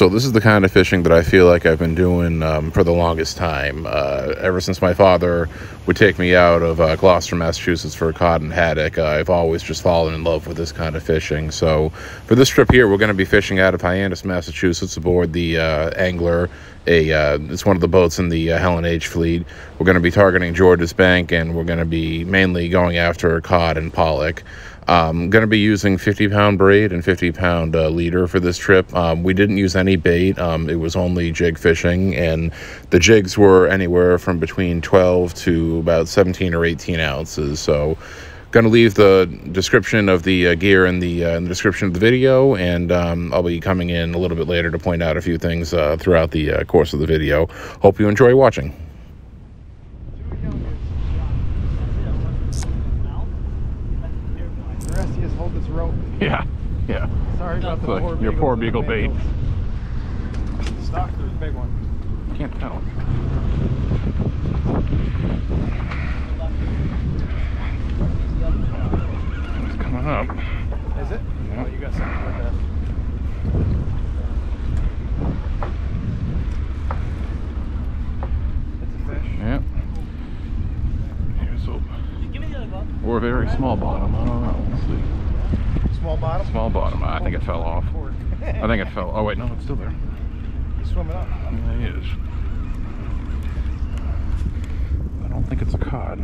so this is the kind of fishing that I feel like I've been doing for the longest time, ever since my father would take me out of Gloucester, Massachusetts for cod and haddock. I've always just fallen in love with this kind of fishing. So for this trip here, we're going to be fishing out of Hyannis, Massachusetts, aboard the Angler. It's one of the boats in the Helen H fleet. We're going to be targeting Georges Bank, and we're going to be mainly going after cod and pollock. I'm going to be using 50-pound braid and 50-pound leader for this trip. We didn't use any bait. It was only jig fishing, and the jigs were anywhere from between 12 to about 17 or 18 ounces. So going to leave the description of the gear in the description of the video, and I'll be coming in a little bit later to point out a few things throughout the course of the video. Hope you enjoy watching. The rest is hold this rope. Yeah, yeah. Sorry about the porbeagle. Your porbeagle bait. Stock, there's a big one. Can't tell. Up. Is it? Yeah. Oh, you got something like that. It's a fish. Yeah. Here's hope. Give me the other bottom. Or a very small bottom. I don't know. Let's see. Small bottom? Small bottom. I think it fell off. I think it fell. Oh, wait. No, it's still there. He's swimming up. Yeah, he is. I don't think it's a cod.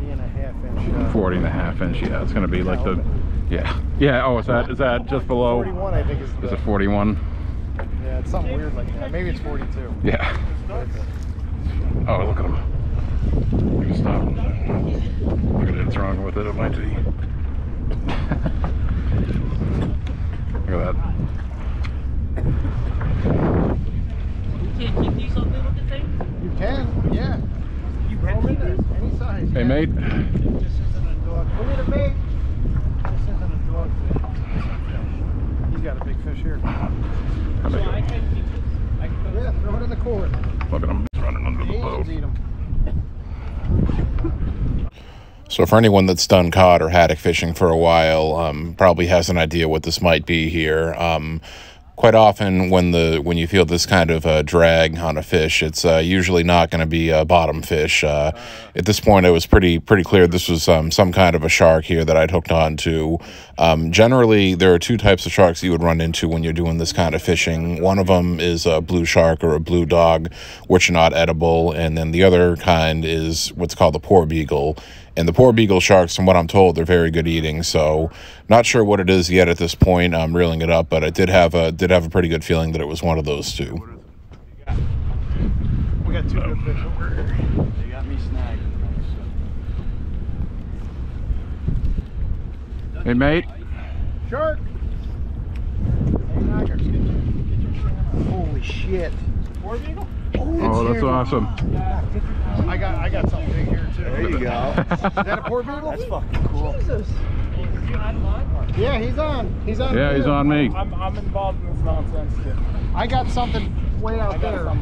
And a half inch. 40 and a half inch, yeah. It's gonna be like the, yeah, yeah. Oh, is that just below? 41, I think is it 41? Yeah, it's something weird like that. Maybe it's 42. Yeah. Oh, look at him. You can stop him. Look at it. It's wrong with it. It might be. Look at that. You can't keep these on little things. You can, yeah. Any size, hey, yeah. Mate. This isn't a dog. Look at it, mate. This isn't a dog fish. He's got a big fish here. So I can keep it. Yeah, throw it in the cord. Look at him running under the boat. Eat him. So for anyone that's done cod or haddock fishing for a while, probably has an idea what this might be here. Quite often when you feel this kind of drag on a fish, it's usually not going to be a bottom fish. At this point, it was pretty clear this was some kind of a shark here that I'd hooked on to. Generally, there are two types of sharks you would run into when you're doing this kind of fishing. One of them is a blue shark or a blue dog, which are not edible, and then the other kind is what's called the porbeagle. And the porbeagle sharks, from what I'm told, they're very good eating, so not sure what it is yet at this point. I'm reeling it up, but I did have a pretty good feeling that it was one of those two. We got two good fish over here. They got me snagged. Hey, mate. Shark! Hey, knocker. Holy shit. Porbeagle? Oh, that's awesome. Yeah. I got something big here too. There you go. Is that a porbeagle? That's fucking cool. Jesus. Yeah, he's on. He's on. Yeah, he's on me. I'm involved in this nonsense too. I got something way out there. I'm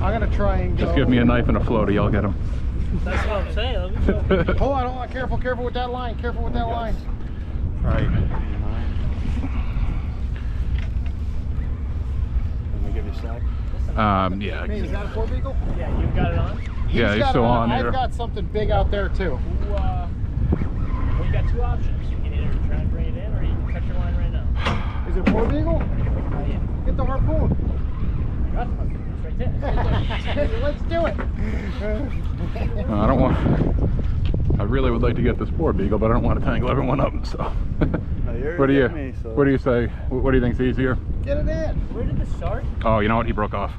gonna try and go. Just give me a knife and a floaty, I'll get him. That's what I'm saying. Hold on, careful with that line, line. All right. Let me give you a sec. Yeah. Is that a porbeagle? Yeah, you've got it on? Yeah, he's still on here. I've got something big out there, too. Well, you got two options. You can either try and bring it in, or you can cut your line right now. Is it a porbeagle? Yeah. Get the harpoon. I got the harpoon. It's right there. Let's do it. No, I don't want... I really would like to get this porbeagle, but I don't want to tangle everyone up, so... What do you say? What do you think's easier? Get it in. Where did the shark? Oh, you know what? He broke off.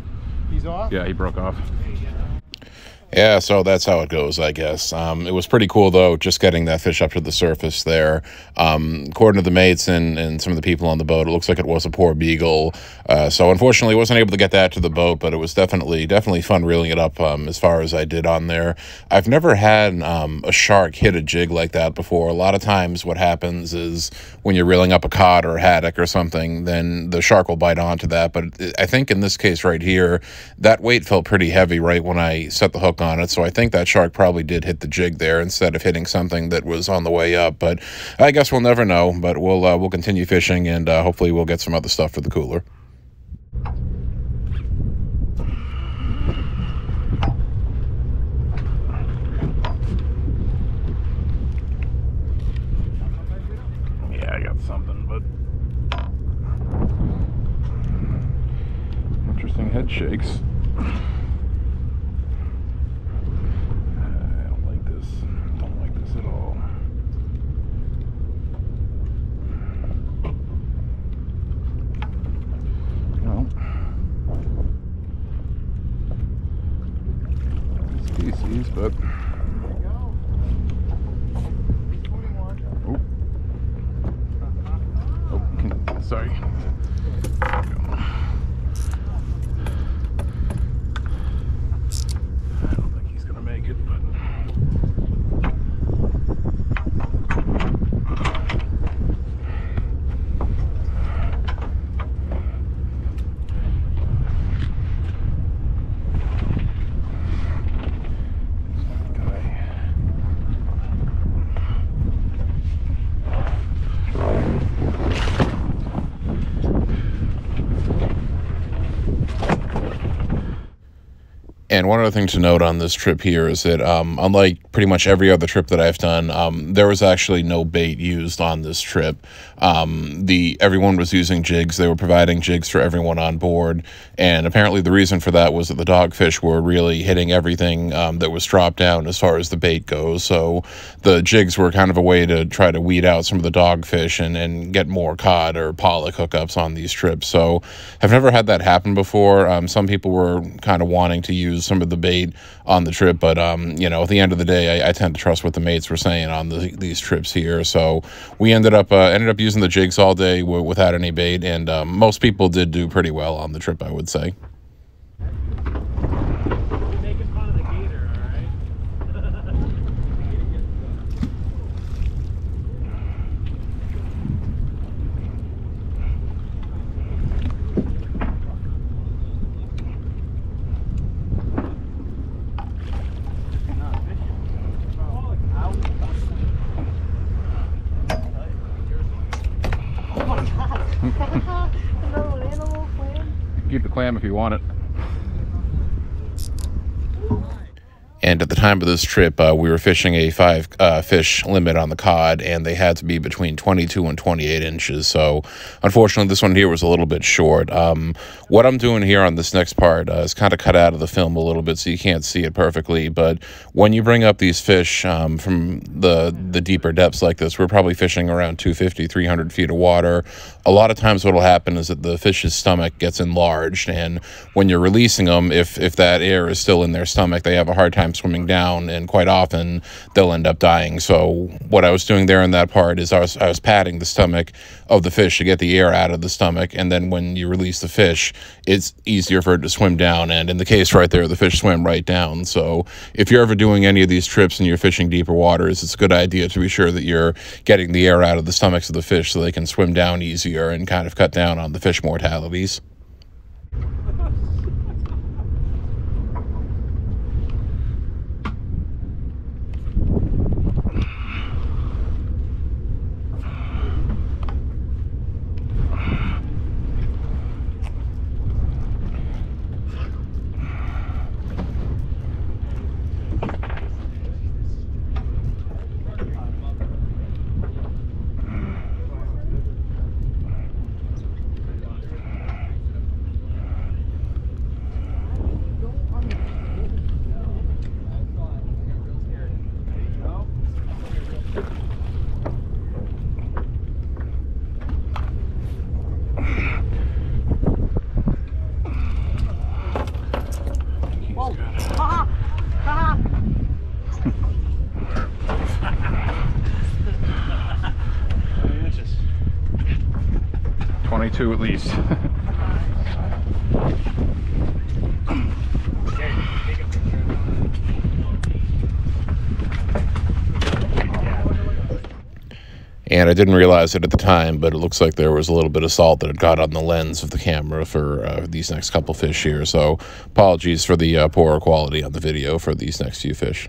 He's off? Yeah, he broke off. Yeah, so that's how it goes, I guess. It was pretty cool, though, just getting that fish up to the surface there. According to the mates and some of the people on the boat, it looks like it was a porbeagle. So unfortunately, I wasn't able to get that to the boat, but it was definitely fun reeling it up as far as I did on there. I've never had a shark hit a jig like that before. A lot of times what happens is when you're reeling up a cod or a haddock or something, then the shark will bite onto that. But I think in this case right here, that weight felt pretty heavy right when I set the hook hook on it, so I think that shark probably did hit the jig there instead of hitting something that was on the way up. But I guess we'll never know, but we'll continue fishing, and hopefully we'll get some other stuff for the cooler. Yeah, I got something, but interesting head shakes. But there you go. Oh. Oh, can, sorry. There we go. I don't think he's gonna make it, but and one other thing to note on this trip here is that unlike pretty much every other trip that I've done, there was actually no bait used on this trip. Everyone was using jigs. They were providing jigs for everyone on board, and apparently the reason for that was that the dogfish were really hitting everything that was dropped down as far as the bait goes. So the jigs were kind of a way to try to weed out some of the dogfish and get more cod or pollock hookups on these trips. So I've never had that happen before. Some people were kind of wanting to use some of the bait on the trip, but you know, at the end of the day, I tend to trust what the mates were saying on these trips here. So we ended up using the jigs all day without any bait, and most people did do pretty well on the trip, I would say. Keep the clam if you want it. And at the time of this trip, we were fishing a 5-fish limit on the cod, and they had to be between 22 and 28 inches. So, unfortunately, this one here was a little bit short. What I'm doing here on this next part is kind of cut out of the film a little bit, so you can't see it perfectly. But when you bring up these fish from the deeper depths like this, we're probably fishing around 250, 300 feet of water. A lot of times what will happen is that the fish's stomach gets enlarged, and when you're releasing them, if that air is still in their stomach, they have a hard time swimming down, and quite often they'll end up dying. So what I was doing there in that part is I was patting the stomach of the fish to get the air out of the stomach, and then when you release the fish, it's easier for it to swim down. And in the case right there, the fish swam right down. So if you're ever doing any of these trips and you're fishing deeper waters, it's a good idea to be sure that you're getting the air out of the stomachs of the fish so they can swim down easier and kind of cut down on the fish mortalities. Two at least. And I didn't realize it at the time, but it looks like there was a little bit of salt that had got on the lens of the camera for these next couple fish here. So apologies for the poorer quality on the video for these next few fish.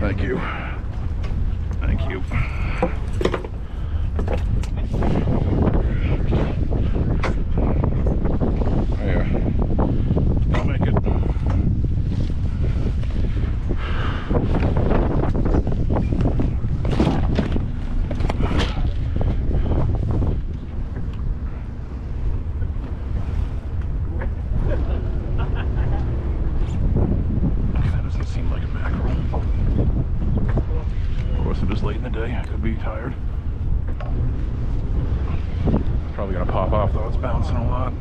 Thank you. There. I'll make it. That doesn't seem like a mackerel. It is late in the day, I could be tired. It's probably gonna pop off though, it's bouncing a lot.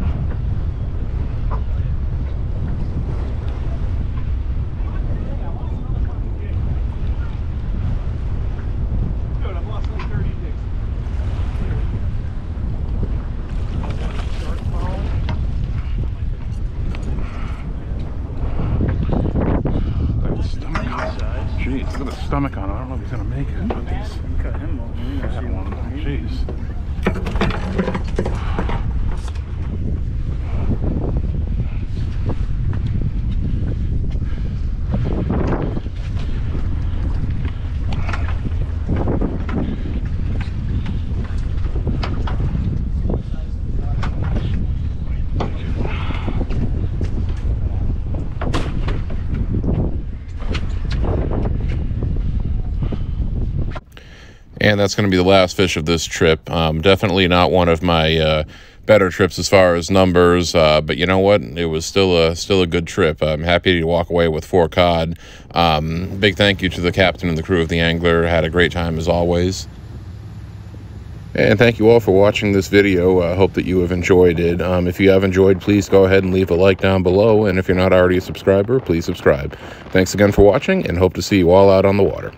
Look at the stomach on him. I don't know if he's gonna make it, but he's cut him off. Jeez. And that's going to be the last fish of this trip. Definitely not one of my better trips as far as numbers, but you know what? It was still a good trip. I'm happy to walk away with 4 cod. Big thank you to the captain and the crew of the Angler. Had a great time as always. And thank you all for watching this video. I hope that you have enjoyed it. If you have enjoyed, please go ahead and leave a like down below. And if you're not already a subscriber, please subscribe. Thanks again for watching, and hope to see you all out on the water.